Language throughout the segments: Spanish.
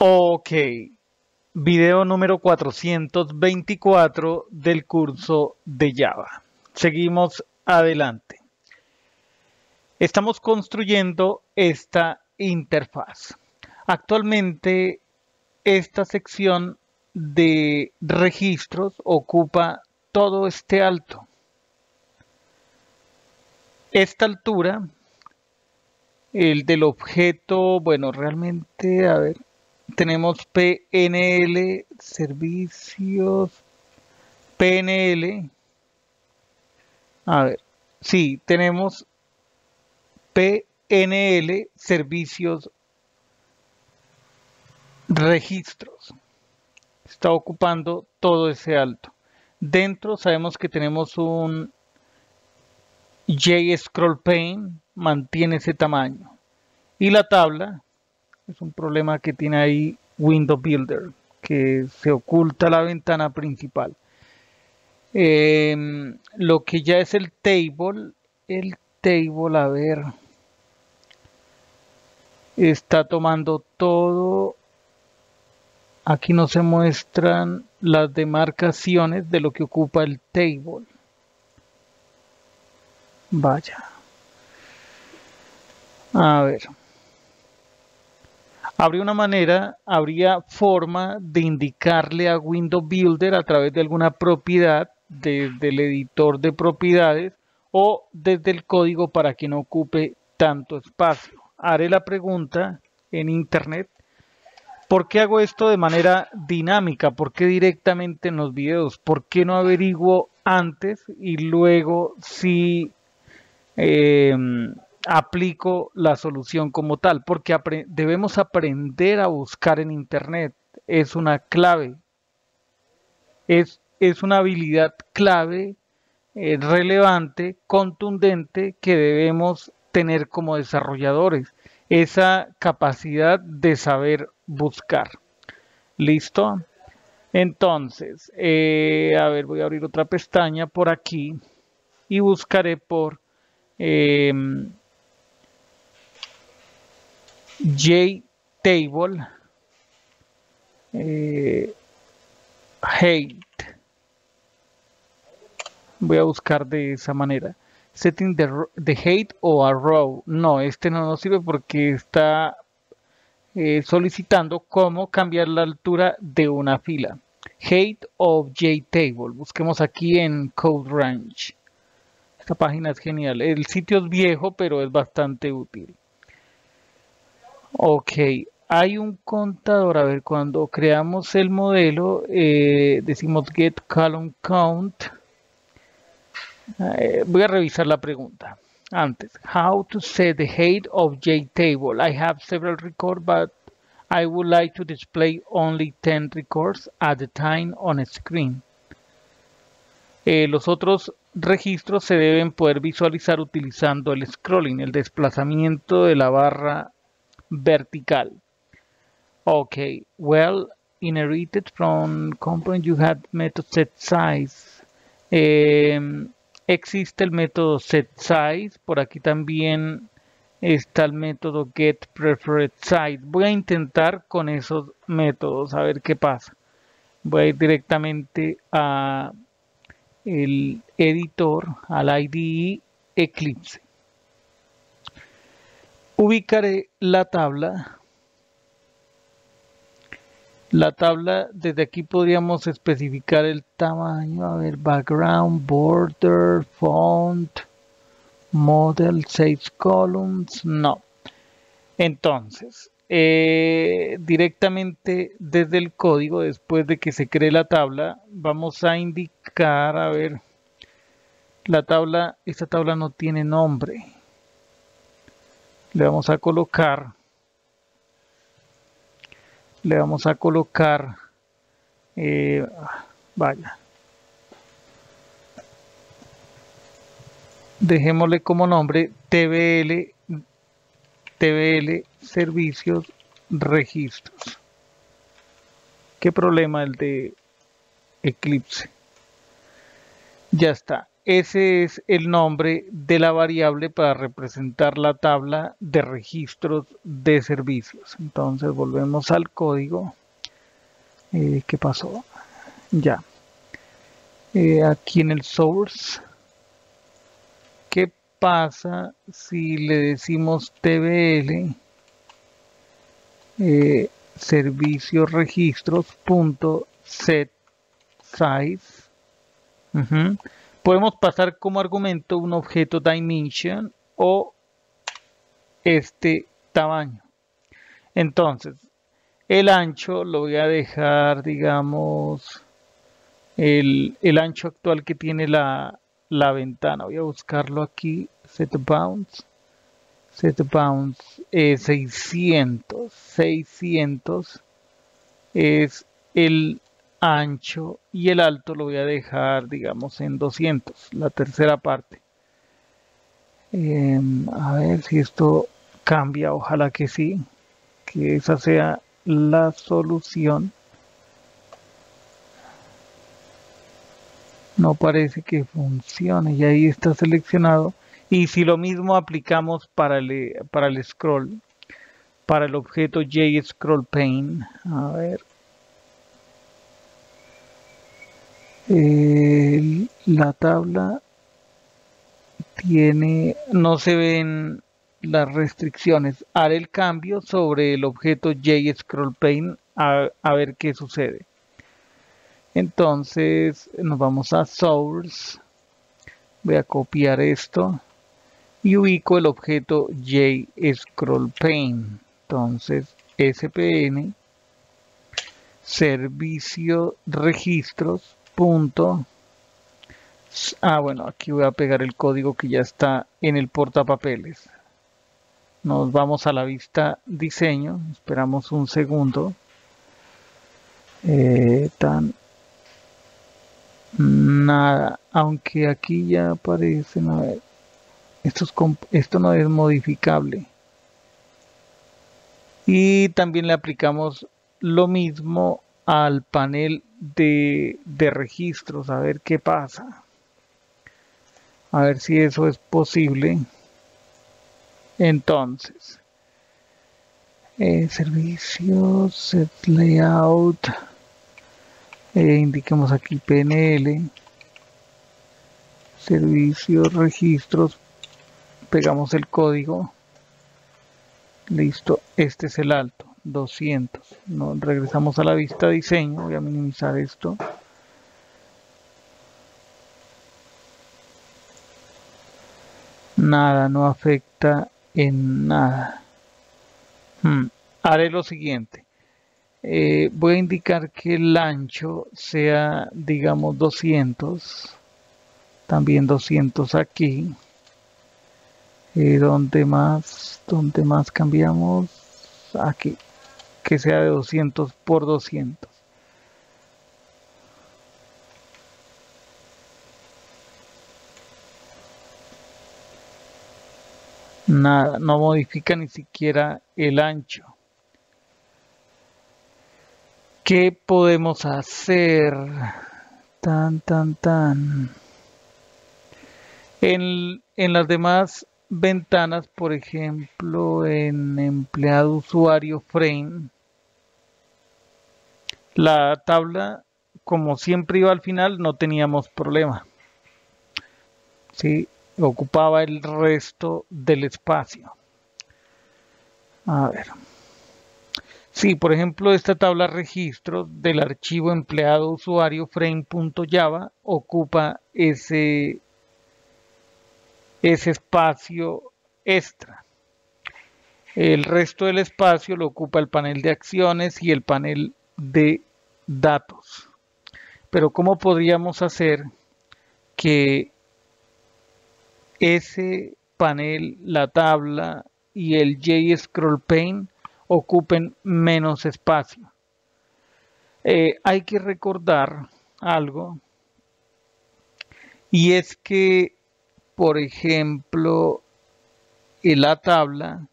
Ok, video número 424 del curso de Java. Seguimos adelante. Estamos construyendo esta interfaz. Actualmente esta sección de registros ocupa todo este alto. Esta altura, el del objeto, bueno, realmente, a ver, tenemos PNL, servicios, PNL. A ver, sí, tenemos PNL, servicios, registros. Está ocupando todo ese alto. Dentro sabemos que tenemos un JScrollPane, mantiene ese tamaño. Y la tabla es un problema que tiene ahí Window Builder, que se oculta la ventana principal. Lo que ya es el table, a ver, está tomando todo. Aquí no se muestran las demarcaciones de lo que ocupa el table. Vaya. A ver. Habría forma de indicarle a Window Builder a través de alguna propiedad, desde el editor de propiedades o desde el código para que no ocupe tanto espacio. Haré la pregunta en internet. ¿Por qué hago esto de manera dinámica? ¿Por qué directamente en los videos? ¿Por qué no averiguo antes y luego sí aplico la solución como tal? Porque debemos aprender a buscar en internet. Es una clave, es una habilidad clave, relevante, contundente, que debemos tener como desarrolladores, esa capacidad de saber buscar. ¿Listo? Entonces, a ver, voy a abrir otra pestaña por aquí y buscaré por JTable Height. Voy a buscar de esa manera. Setting the height o a row. No, este no nos sirve porque está solicitando cómo cambiar la altura de una fila. Height of JTable. Busquemos aquí en Code Range. Esta página es genial. El sitio es viejo, pero es bastante útil. Ok, hay un contador. A ver, cuando creamos el modelo, decimos getColumnCount. Voy a revisar la pregunta antes. How to set the height of JTable. I have several records, but I would like to display only 10 records at a time on a screen. Los otros registros se deben poder visualizar utilizando el scrolling, el desplazamiento de la barra vertical. Ok, well, inherited from component you had method set size. Existe el método setSize. Por aquí también está el método getPreferredSize. Voy a intentar con esos métodos a ver qué pasa. Voy a ir directamente a el editor, al IDE Eclipse. Ubicaré la tabla. La tabla, desde aquí podríamos especificar el tamaño, a ver, background, border, font, model, 6 columns, no. Entonces, directamente desde el código, después de que se cree la tabla, vamos a indicar, a ver, la tabla, esta tabla no tiene nombre. Le vamos a colocar, vaya, dejémosle como nombre TBL servicios registros. ¿Qué problema el de Eclipse? Ya está. Ese es el nombre de la variable para representar la tabla de registros de servicios. Entonces volvemos al código. ¿Qué pasó? Ya. Aquí en el source. ¿Qué pasa si le decimos tbl servicios registros punto set size? Podemos pasar como argumento un objeto dimension o este tamaño. Entonces, el ancho lo voy a dejar, digamos, el ancho actual que tiene la ventana. Voy a buscarlo aquí, setBounds 600. 600 es el ancho, y el alto lo voy a dejar, digamos, en 200, la tercera parte. A ver si esto cambia, ojalá que sí, que esa sea la solución. No parece que funcione, y ahí está seleccionado. Y si lo mismo aplicamos para el scroll, para el objeto JScrollPane, a ver. La tabla tiene, no se ven las restricciones. Haré el cambio sobre el objeto JScrollPane a ver qué sucede. Entonces nos vamos a Source. Voy a copiar esto y ubico el objeto JScrollPane. Entonces SPN servicio registros punto. Bueno, aquí voy a pegar el código que ya está en el portapapeles. Nos vamos a la vista diseño. Esperamos un segundo. Nada. Aunque aquí ya aparecen. A ver. Esto no es modificable. Y también le aplicamos lo mismo al panel de registros, a ver qué pasa, a ver si eso es posible. Entonces servicios set layout, indiquemos aquí PNL servicios registros, pegamos el código, listo. Este es el alto, 200. Nos regresamos a la vista diseño. Voy a minimizar esto. Nada, no afecta en nada. Haré lo siguiente. Voy a indicar que el ancho sea, digamos, 200. También 200 aquí. ¿Dónde más cambiamos? Aquí. Que sea de 200 por 200. Nada, no modifica ni siquiera el ancho. ¿Qué podemos hacer? En las demás ventanas, por ejemplo, en empleado usuario frame, la tabla, como siempre iba al final, no teníamos problema. ¿Sí? Ocupaba el resto del espacio. A ver. Sí, por ejemplo, esta tabla registro del archivo empleado usuario frame.java ocupa ese espacio extra. El resto del espacio lo ocupa el panel de acciones y el panel de datos. Pero ¿cómo podríamos hacer que ese panel, la tabla y el JScrollPane ocupen menos espacio? Hay que recordar algo, y es que, por ejemplo, en la tabla,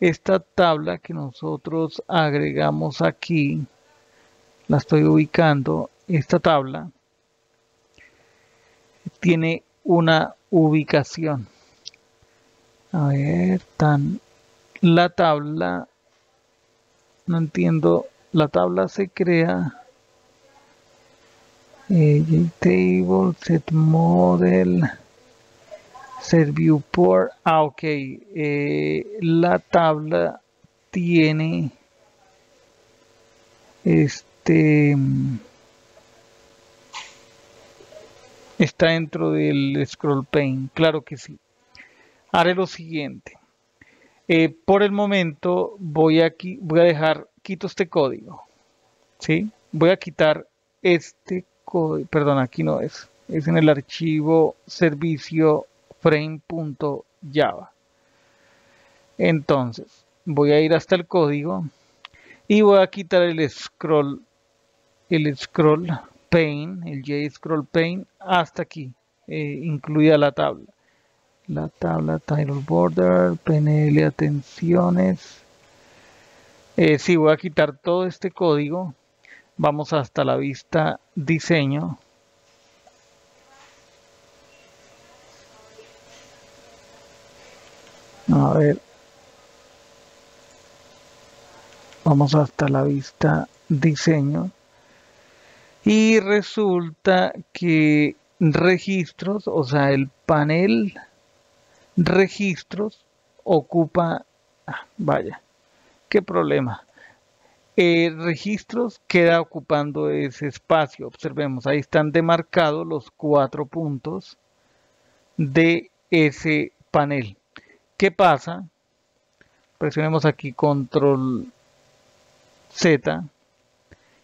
esta tabla que nosotros agregamos aquí, la estoy ubicando, esta tabla tiene una ubicación. A ver, la tabla, no entiendo, la tabla se crea JTable, setModel, setViewPort. Ok, la tabla tiene está dentro del scroll pane, claro que sí. Haré lo siguiente. Por el momento voy aquí, voy a dejar, quito este código, ¿sí? Voy a quitar este código, perdón, aquí no es, es en el archivo servicio frame.java. Entonces, voy a ir hasta el código y voy a quitar el scroll pane, el JScrollPane hasta aquí, incluida la tabla. La tabla, title border, PNL, atenciones. Sí, voy a quitar todo este código. Vamos hasta la vista diseño. A ver. Vamos hasta la vista diseño. Y resulta que registros, o sea, el panel registros ocupa, vaya, qué problema, registros queda ocupando ese espacio. Observemos, ahí están demarcados los 4 puntos de ese panel. ¿Qué pasa? Presionemos aquí control Z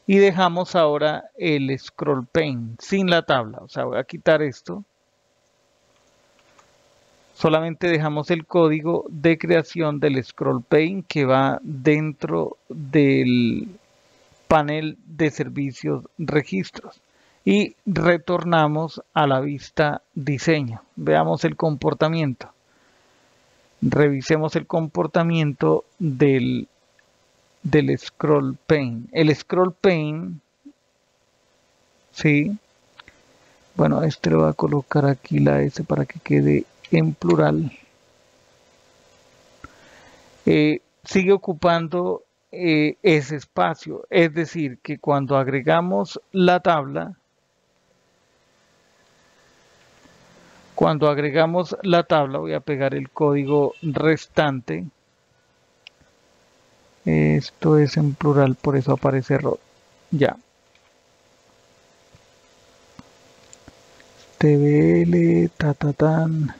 y dejamos ahora el scroll pane sin la tabla, o sea, voy a quitar esto. Solamente dejamos el código de creación del scroll pane que va dentro del panel de servicios registros y retornamos a la vista diseño. Veamos el comportamiento. Revisemos el comportamiento del scroll pane. El scroll pane, sí. Bueno, este lo voy a colocar aquí la S para que quede en plural. Sigue ocupando ese espacio, es decir, que cuando agregamos la tabla, voy a pegar el código restante. Esto es en plural, por eso aparece error. Ya. TBL, tatatán.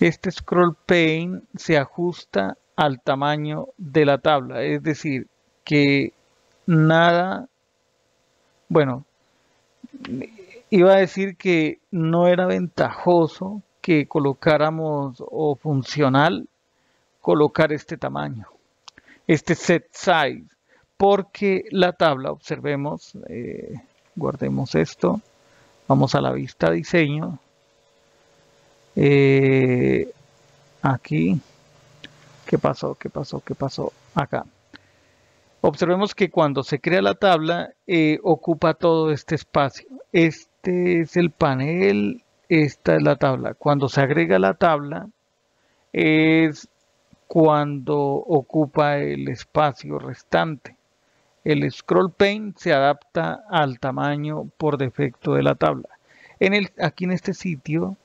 Este scroll pane se ajusta al tamaño de la tabla, es decir, que nada, bueno, iba a decir que no era ventajoso que colocáramos o funcional colocar este tamaño, este set size, porque la tabla, observemos, guardemos esto, vamos a la vista diseño. Aquí, ¿qué pasó? Acá. Observemos que cuando se crea la tabla, ocupa todo este espacio. Este es el panel, esta es la tabla. Cuando se agrega la tabla, es cuando ocupa el espacio restante. El scroll pane se adapta al tamaño por defecto de la tabla. Aquí en este sitio,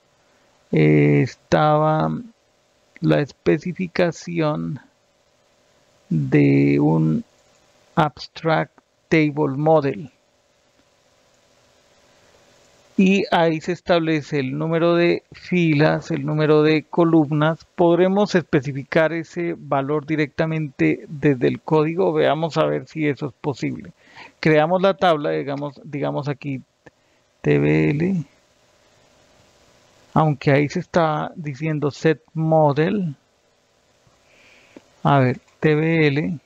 estaba la especificación de un abstract table model y ahí se establece el número de filas, el número de columnas. Podremos especificar ese valor directamente desde el código. Veamos a ver si eso es posible. Creamos la tabla, digamos aquí TBL. Aunque ahí se está diciendo set model. A ver, TBL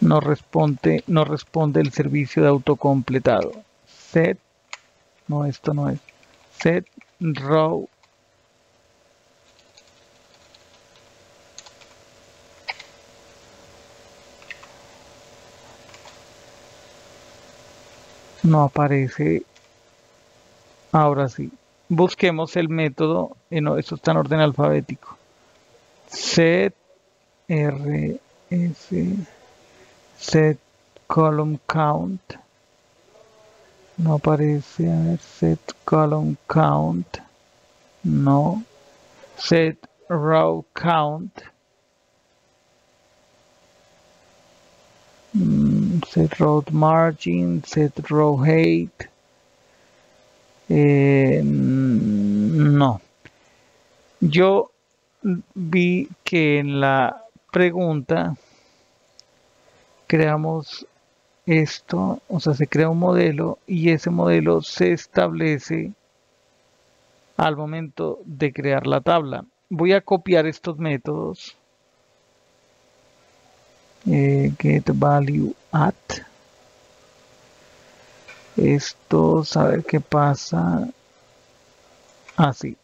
no responde el servicio de autocompletado. Set, no, esto no es. Set row No aparece. Ahora sí. Busquemos el método. No, esto está en orden alfabético. setColumnCount. No aparece. A ver, setColumnCount. No. setRowCount. setRowMargin, setRowHeight. No. Yo vi que en la pregunta creamos esto, o sea, se crea un modelo y ese modelo se establece al momento de crear la tabla. Voy a copiar estos métodos. getValueAt. Estos, a ver qué pasa. Así.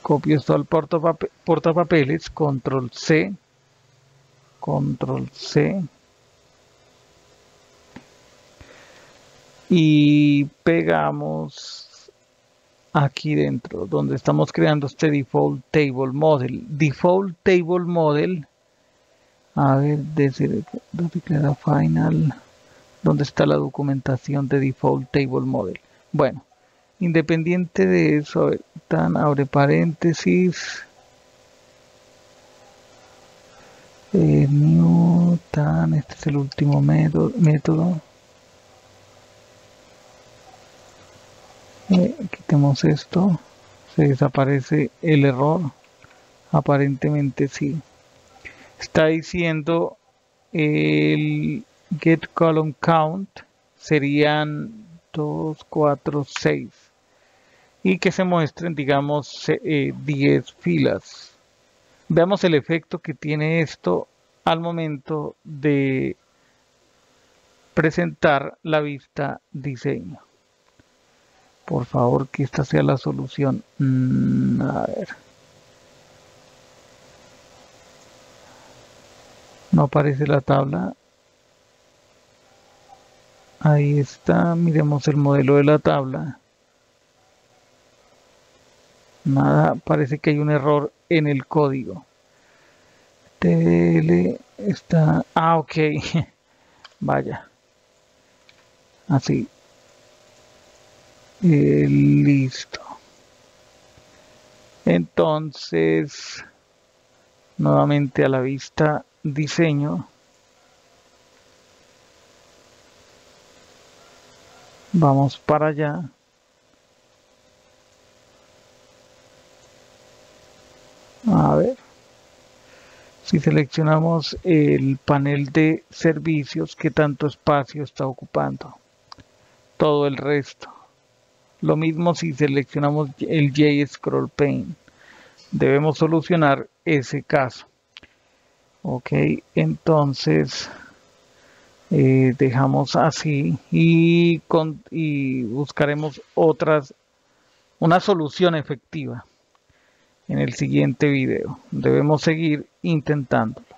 Copio esto al portapapeles. Control C. Control C. Y pegamos aquí dentro, donde estamos creando este default table model. Default table model. A ver, desde declara final. ¿Dónde está la documentación de default table model? Bueno, independiente de eso, a ver, tan abre paréntesis. New, tan, este es el último método. Quitemos esto. Se desaparece el error. Aparentemente sí. Está diciendo el getColumnCount serían 2, 4, 6. Y que se muestren, digamos, 10 filas. Veamos el efecto que tiene esto al momento de presentar la vista diseño. Por favor, que esta sea la solución. A ver. No aparece la tabla. Ahí está. Miremos el modelo de la tabla. Nada. Parece que hay un error en el código. TL está... Ah, ok. Vaya. Así. Listo. Entonces, nuevamente a la vista diseño, vamos para allá. A ver, si seleccionamos el panel de servicios, ¿qué tanto espacio está ocupando? Todo el resto. Lo mismo si seleccionamos el JScrollPane. Debemos solucionar ese caso. Ok, entonces dejamos así y buscaremos una solución efectiva en el siguiente video. Debemos seguir intentándolo.